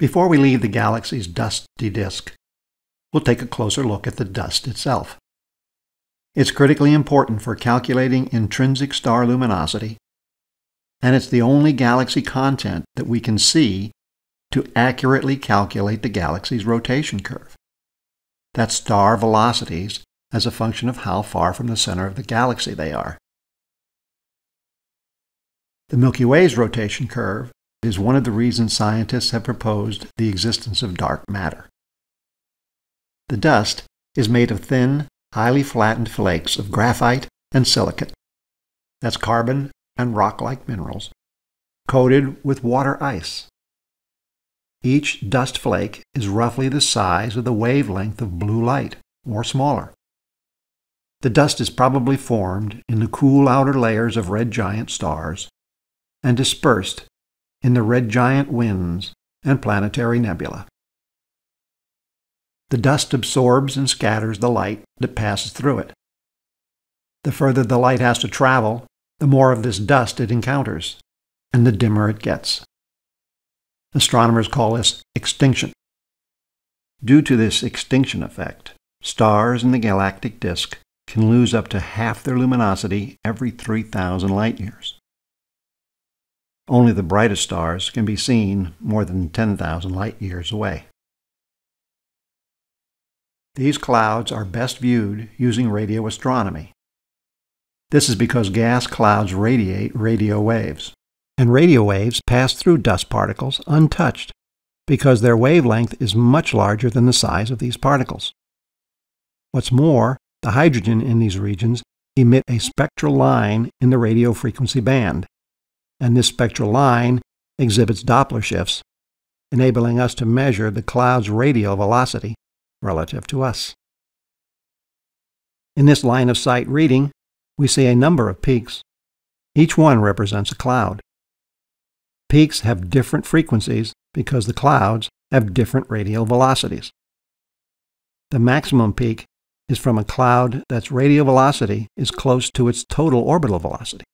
Before we leave the galaxy's dusty disk, we'll take a closer look at the dust itself. It's critically important for calculating intrinsic star luminosity, and it's the only galaxy content that we can see to accurately calculate the galaxy's rotation curve. That's star velocities as a function of how far from the center of the galaxy they are. The Milky Way's rotation curve is one of the reasons scientists have proposed the existence of dark matter. The dust is made of thin, highly flattened flakes of graphite and silicate, that's carbon and rock-like minerals, coated with water ice. Each dust flake is roughly the size of the wavelength of blue light, or smaller. The dust is probably formed in the cool outer layers of red giant stars and dispersed in the red giant winds and planetary nebula. The dust absorbs and scatters the light that passes through it. The further the light has to travel, the more of this dust it encounters, and the dimmer it gets. Astronomers call this extinction. Due to this extinction effect, stars in the galactic disk can lose up to half their luminosity every 3,000 light years. Only the brightest stars can be seen more than 10,000 light years away. These clouds are best viewed using radio astronomy. This is because gas clouds radiate radio waves, and radio waves pass through dust particles untouched because their wavelength is much larger than the size of these particles. What's more, the hydrogen in these regions emit a spectral line in the radio frequency band, and this spectral line exhibits Doppler shifts, enabling us to measure the cloud's radial velocity relative to us. In this line of sight reading, we see a number of peaks. Each one represents a cloud. Peaks have different frequencies because the clouds have different radial velocities. The maximum peak is from a cloud that's radial velocity is close to its total orbital velocity.